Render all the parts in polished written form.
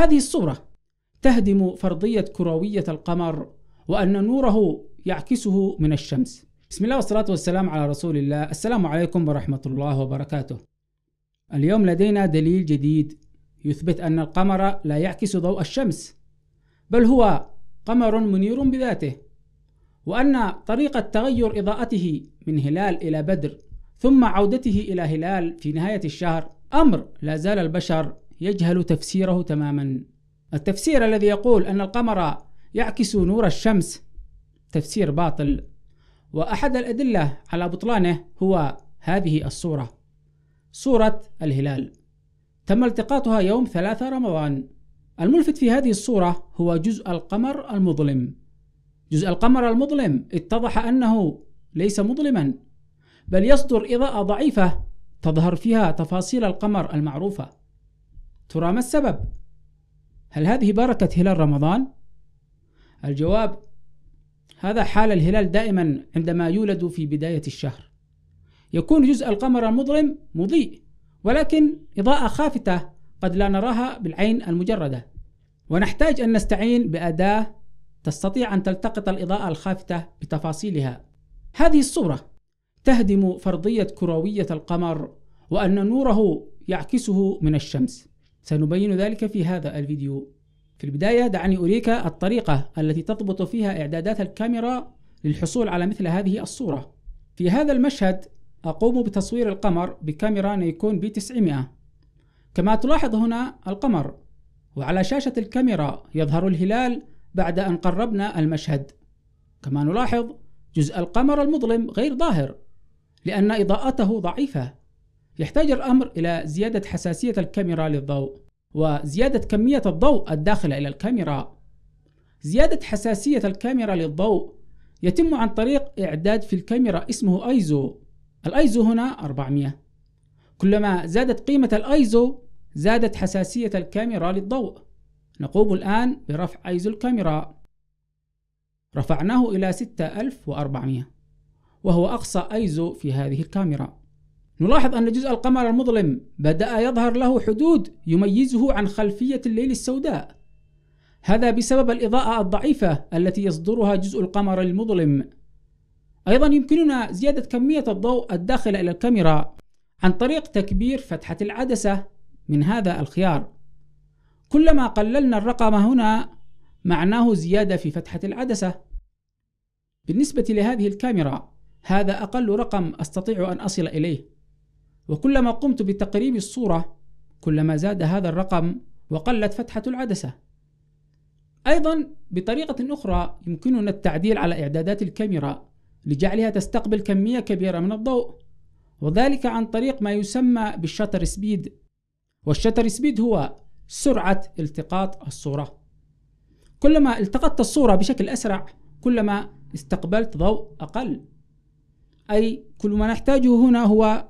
هذه الصورة تهدم فرضية كروية القمر وأن نوره يعكسه من الشمس. بسم الله والصلاة والسلام على رسول الله. السلام عليكم ورحمة الله وبركاته. اليوم لدينا دليل جديد يثبت أن القمر لا يعكس ضوء الشمس، بل هو قمر منير بذاته، وأن طريقة تغير إضاءته من هلال إلى بدر ثم عودته إلى هلال في نهاية الشهر أمر لا زال البشر يجهل تفسيره تماما. التفسير الذي يقول أن القمر يعكس نور الشمس تفسير باطل، وأحد الأدلة على بطلانه هو هذه الصورة، صورة الهلال تم التقاطها يوم 3 رمضان. الملفت في هذه الصورة هو جزء القمر المظلم. جزء القمر المظلم اتضح أنه ليس مظلما، بل يصدر إضاءة ضعيفة تظهر فيها تفاصيل القمر المعروفة. ترى ما السبب؟ هل هذه بركة هلال رمضان؟ الجواب: هذا حال الهلال دائما عندما يولد في بداية الشهر، يكون جزء القمر المظلم مضيء ولكن إضاءة خافتة قد لا نراها بالعين المجردة، ونحتاج أن نستعين بأداة تستطيع أن تلتقط الإضاءة الخافتة بتفاصيلها. هذه الصورة تهدم فرضية كروية القمر وأن نوره يعكسه من الشمس، سنبين ذلك في هذا الفيديو. في البداية دعني أريك الطريقة التي تضبط فيها إعدادات الكاميرا للحصول على مثل هذه الصورة. في هذا المشهد أقوم بتصوير القمر بكاميرا نيكون بي 900. كما تلاحظ هنا القمر، وعلى شاشة الكاميرا يظهر الهلال بعد أن قربنا المشهد. كما نلاحظ جزء القمر المظلم غير ظاهر لأن إضاءته ضعيفة. يحتاج الأمر إلى زيادة حساسية الكاميرا للضوء وزيادة كمية الضوء الداخلة إلى الكاميرا. زيادة حساسية الكاميرا للضوء يتم عن طريق إعداد في الكاميرا اسمه أيزو. الأيزو هنا 400. كلما زادت قيمة الأيزو زادت حساسية الكاميرا للضوء. نقوم الآن برفع أيزو الكاميرا، رفعناه إلى 6400 وهو أقصى أيزو في هذه الكاميرا. نلاحظ أن جزء القمر المظلم بدأ يظهر له حدود يميزه عن خلفية الليل السوداء، هذا بسبب الإضاءة الضعيفة التي يصدرها جزء القمر المظلم. أيضا يمكننا زيادة كمية الضوء الداخلة إلى الكاميرا عن طريق تكبير فتحة العدسة من هذا الخيار. كلما قللنا الرقم هنا معناه زيادة في فتحة العدسة. بالنسبة لهذه الكاميرا هذا أقل رقم أستطيع أن أصل إليه، وكلما قمت بتقريب الصورة كلما زاد هذا الرقم وقلت فتحة العدسة. أيضا بطريقة أخرى يمكننا التعديل على إعدادات الكاميرا لجعلها تستقبل كمية كبيرة من الضوء، وذلك عن طريق ما يسمى بالشاتر سبيد. والشاتر سبيد هو سرعة التقاط الصورة، كلما التقطت الصورة بشكل أسرع كلما استقبلت ضوء أقل، أي كل ما نحتاجه هنا هو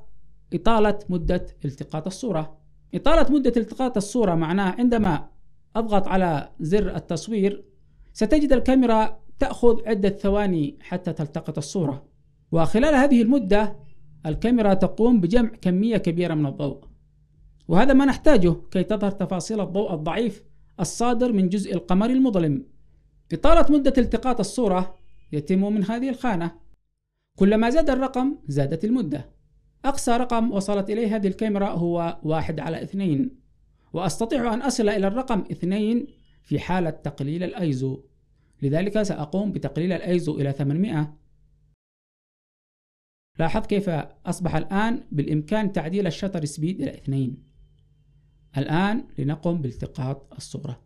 إطالة مدة التقاط الصورة. إطالة مدة التقاط الصورة معناه عندما أضغط على زر التصوير ستجد الكاميرا تأخذ عدة ثواني حتى تلتقط الصورة، وخلال هذه المدة الكاميرا تقوم بجمع كمية كبيرة من الضوء، وهذا ما نحتاجه كي تظهر تفاصيل الضوء الضعيف الصادر من جزء القمر المظلم. إطالة مدة التقاط الصورة يتم من هذه الخانة، كلما زاد الرقم زادت المدة. أقصى رقم وصلت إليه هذه الكاميرا هو 1/2، وأستطيع أن أصل إلى الرقم 2 في حالة تقليل الأيزو، لذلك سأقوم بتقليل الأيزو إلى 800. لاحظ كيف أصبح الآن بالإمكان تعديل الشاتر سبيد إلى 2. الآن لنقم بالتقاط الصورة.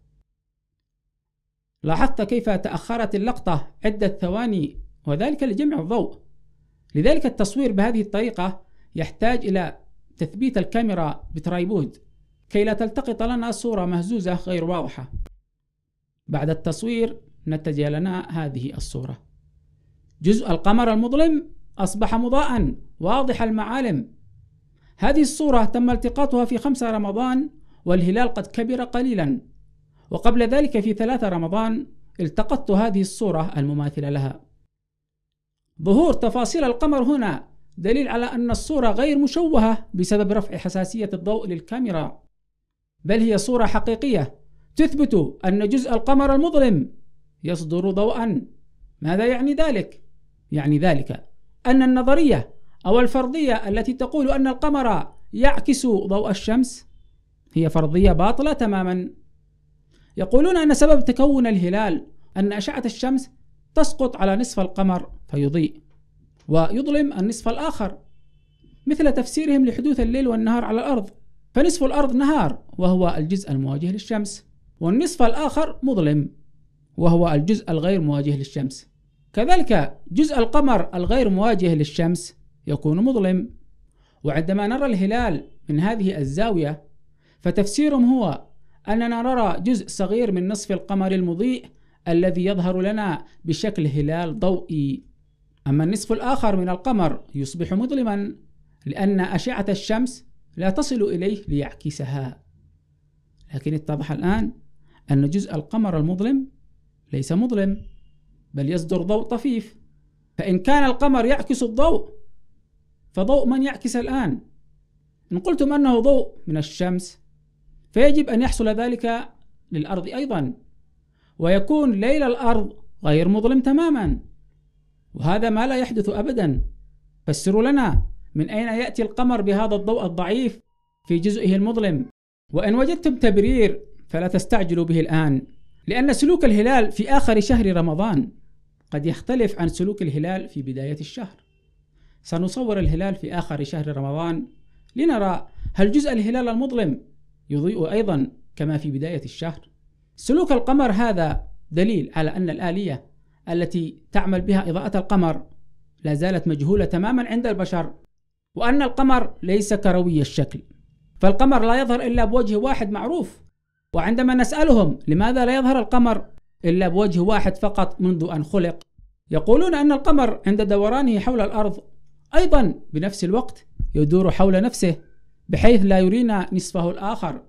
لاحظت كيف تأخرت اللقطة عدة ثواني، وذلك لجمع الضوء. لذلك التصوير بهذه الطريقة يحتاج إلى تثبيت الكاميرا بترايبود كي لا تلتقط لنا صورة مهزوزة غير واضحة. بعد التصوير نتج لنا هذه الصورة، جزء القمر المظلم أصبح مضاءً واضح المعالم. هذه الصورة تم التقاطها في 5 رمضان والهلال قد كبر قليلاً، وقبل ذلك في 3 رمضان التقطت هذه الصورة المماثلة لها. ظهور تفاصيل القمر هنا دليل على أن الصورة غير مشوهة بسبب رفع حساسية الضوء للكاميرا، بل هي صورة حقيقية تثبت أن جزء القمر المظلم يصدر ضوءا. ماذا يعني ذلك؟ يعني ذلك أن النظرية أو الفرضية التي تقول أن القمر يعكس ضوء الشمس هي فرضية باطلة تماما. يقولون أن سبب تكون الهلال أن أشعة الشمس تسقط على نصف القمر فيضيء ويظلم النصف الآخر، مثل تفسيرهم لحدوث الليل والنهار على الأرض، فنصف الأرض نهار وهو الجزء المواجه للشمس، والنصف الآخر مظلم وهو الجزء الغير مواجه للشمس. كذلك جزء القمر الغير مواجه للشمس يكون مظلم، وعندما نرى الهلال من هذه الزاوية فتفسيرهم هو أننا نرى جزء صغير من نصف القمر المضيء الذي يظهر لنا بشكل هلال ضوئي، أما النصف الآخر من القمر يصبح مظلما لأن أشعة الشمس لا تصل إليه ليعكسها. لكن اتضح الآن أن جزء القمر المظلم ليس مظلم بل يصدر ضوء طفيف، فإن كان القمر يعكس الضوء فضوء من يعكس الآن؟ إن قلتم أنه ضوء من الشمس فيجب أن يحصل ذلك للأرض أيضا، ويكون ليل الأرض غير مظلم تماما، وهذا ما لا يحدث أبدا. فسروا لنا من أين يأتي القمر بهذا الضوء الضعيف في جزئه المظلم؟ وإن وجدتم تبرير فلا تستعجلوا به الآن، لأن سلوك الهلال في آخر شهر رمضان قد يختلف عن سلوك الهلال في بداية الشهر. سنصور الهلال في آخر شهر رمضان لنرى هل جزء الهلال المظلم يضيء أيضا كما في بداية الشهر. سلوك القمر هذا دليل على أن الآلية التي تعمل بها إضاءة القمر لا زالت مجهولة تماما عند البشر، وأن القمر ليس كروي الشكل، فالقمر لا يظهر إلا بوجه واحد معروف. وعندما نسألهم لماذا لا يظهر القمر إلا بوجه واحد فقط منذ أن خلق، يقولون أن القمر عند دورانه حول الأرض أيضا بنفس الوقت يدور حول نفسه بحيث لا يرينا نصفه الآخر،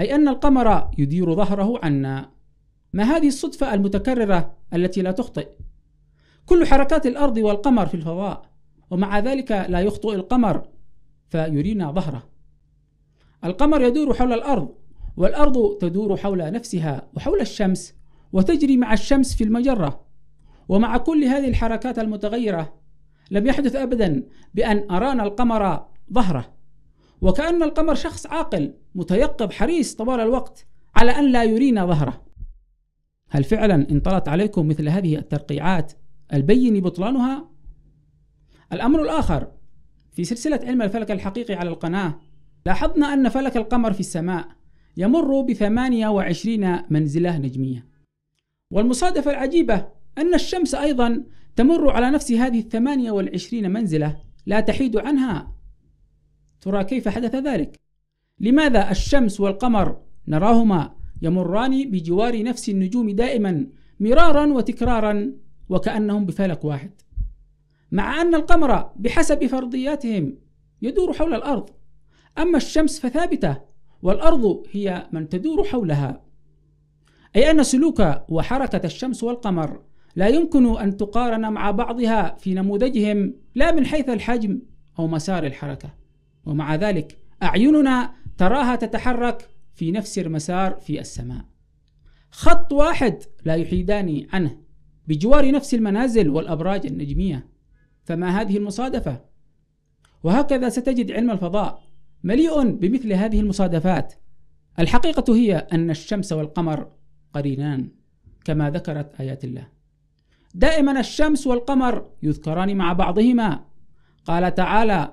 أي أن القمر يدير ظهره عنا. ما هذه الصدفة المتكررة التي لا تخطئ؟ كل حركات الأرض والقمر في الفضاء، ومع ذلك لا يخطئ القمر فيرينا ظهره. القمر يدور حول الأرض، والأرض تدور حول نفسها وحول الشمس، وتجري مع الشمس في المجرة. ومع كل هذه الحركات المتغيرة لم يحدث أبدا بأن أرانا القمر ظهره، وكأن القمر شخص عاقل متيقظ حريص طوال الوقت على أن لا يرينا ظهره. هل فعلا انطلت عليكم مثل هذه الترقيعات البين بطلانها؟ الأمر الآخر، في سلسلة علم الفلك الحقيقي على القناة لاحظنا أن فلك القمر في السماء يمر ب28 منزلة نجمية، والمصادفة العجيبة أن الشمس أيضا تمر على نفس هذه 28 منزلة لا تحيد عنها. ترى كيف حدث ذلك؟ لماذا الشمس والقمر نراهما يمران بجوار نفس النجوم دائما مرارا وتكرارا وكأنهم بفلك واحد، مع أن القمر بحسب فرضياتهم يدور حول الأرض، أما الشمس فثابتة والأرض هي من تدور حولها؟ أي أن سلوك وحركة الشمس والقمر لا يمكن أن تقارن مع بعضها في نموذجهم، لا من حيث الحجم أو مسار الحركة، ومع ذلك أعيننا تراها تتحرك في نفس المسار في السماء، خط واحد لا يحيدان عنه، بجوار نفس المنازل والأبراج النجمية. فما هذه المصادفة؟ وهكذا ستجد علم الفضاء مليء بمثل هذه المصادفات. الحقيقة هي أن الشمس والقمر قرينان كما ذكرت آيات الله، دائما الشمس والقمر يذكران مع بعضهما. قال تعالى: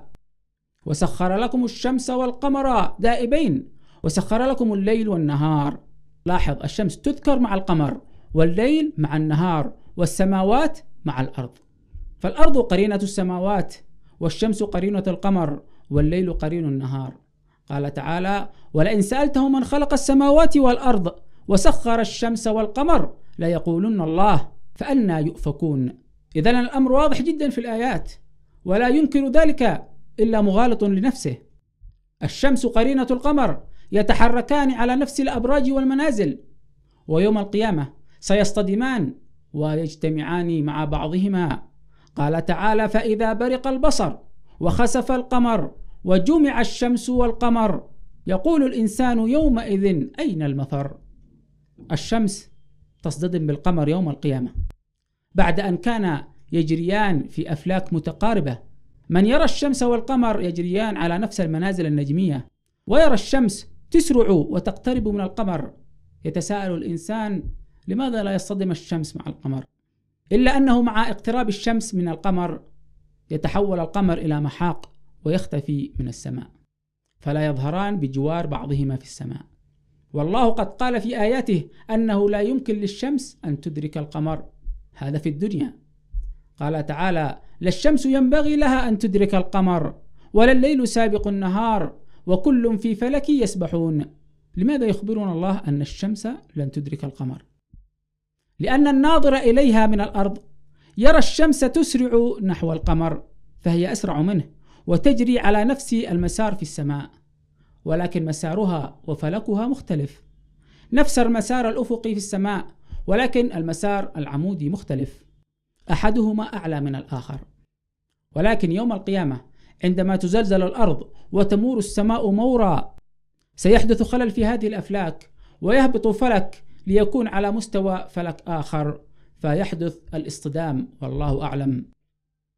وسخر لكم الشمس والقمر دائبين وسخر لكم الليل والنهار. لاحظ، الشمس تذكر مع القمر، والليل مع النهار، والسماوات مع الأرض. فالأرض قرينة السماوات، والشمس قرينة القمر، والليل قرين النهار. قال تعالى: ولئن سألته من خلق السماوات والأرض وسخر الشمس والقمر ليقولن الله فأنى يؤفكون. إذن الأمر واضح جدا في الآيات، ولا ينكر ذلك إلا مغالط لنفسه. الشمس قرينة القمر، يتحركان على نفس الأبراج والمنازل، ويوم القيامة سيصطدمان ويجتمعان مع بعضهما. قال تعالى: فإذا برق البصر وخسف القمر وجمع الشمس والقمر يقول الإنسان يومئذ أين المفر. الشمس تصطدم بالقمر يوم القيامة بعد أن كان يجريان في أفلاك متقاربة. من يرى الشمس والقمر يجريان على نفس المنازل النجمية ويرى الشمس تسرع وتقترب من القمر يتساءل الإنسان لماذا لا يصطدم الشمس مع القمر؟ إلا أنه مع اقتراب الشمس من القمر يتحول القمر إلى محاق ويختفي من السماء، فلا يظهران بجوار بعضهما في السماء. والله قد قال في آياته أنه لا يمكن للشمس أن تدرك القمر، هذا في الدنيا. قال تعالى: لا الشمس ينبغي لها أن تدرك القمر ولا الليل سابق النهار وكل في فلك يسبحون. لماذا يخبرنا الله أن الشمس لن تدرك القمر؟ لأن الناظر إليها من الأرض يرى الشمس تسرع نحو القمر فهي أسرع منه وتجري على نفس المسار في السماء، ولكن مسارها وفلكها مختلف. نفس المسار الأفقي في السماء ولكن المسار العمودي مختلف، أحدهما أعلى من الآخر. ولكن يوم القيامة عندما تزلزل الأرض وتمور السماء مورا سيحدث خلل في هذه الأفلاك ويهبط فلك ليكون على مستوى فلك آخر فيحدث الاصطدام والله أعلم.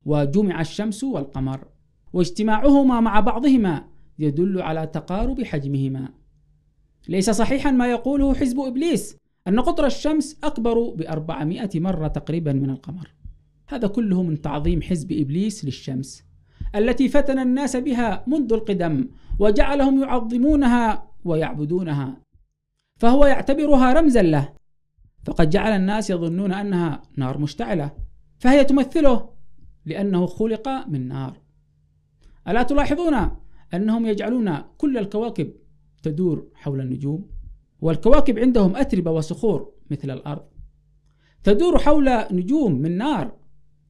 وجمع الشمس والقمر واجتماعهما مع بعضهما يدل على تقارب حجمهما. ليس صحيحا ما يقوله حزب إبليس أن قطر الشمس أكبر ب400 مرة تقريبا من القمر. هذا كله من تعظيم حزب إبليس للشمس التي فتن الناس بها منذ القدم وجعلهم يعظمونها ويعبدونها، فهو يعتبرها رمزا له، فقد جعل الناس يظنون أنها نار مشتعلة فهي تمثله لأنه خلق من نار. ألا تلاحظون أنهم يجعلون كل الكواكب تدور حول النجوم؟ والكواكب عندهم أتربة وصخور مثل الأرض تدور حول نجوم من نار،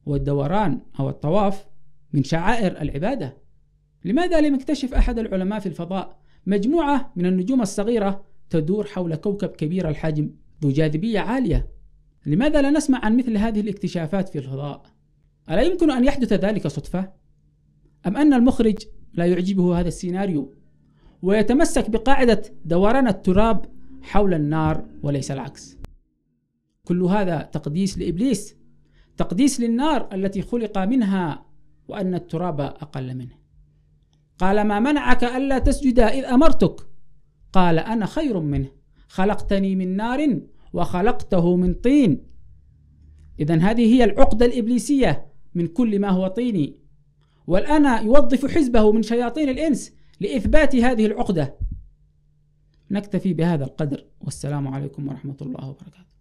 والدوران أو الطواف من شعائر العبادة. لماذا لم يكتشف أحد العلماء في الفضاء مجموعة من النجوم الصغيرة تدور حول كوكب كبير الحجم ذو جاذبية عالية؟ لماذا لا نسمع عن مثل هذه الاكتشافات في الفضاء؟ ألا يمكن أن يحدث ذلك صدفة؟ أم أن المخرج لا يعجبه هذا السيناريو ويتمسك بقاعدة دوران التراب حول النار وليس العكس؟ كل هذا تقديس لإبليس، تقديس للنار التي خلق منها وأن التراب أقل منه. قال: ما منعك ألا تسجد إذ أمرتك؟ قال: أنا خير منه، خلقتني من نار وخلقته من طين. إذن هذه هي العقدة الإبليسية من كل ما هو طيني. والآن يوظف حزبه من شياطين الإنس لإثبات هذه العقدة. نكتفي بهذا القدر، والسلام عليكم ورحمة الله وبركاته.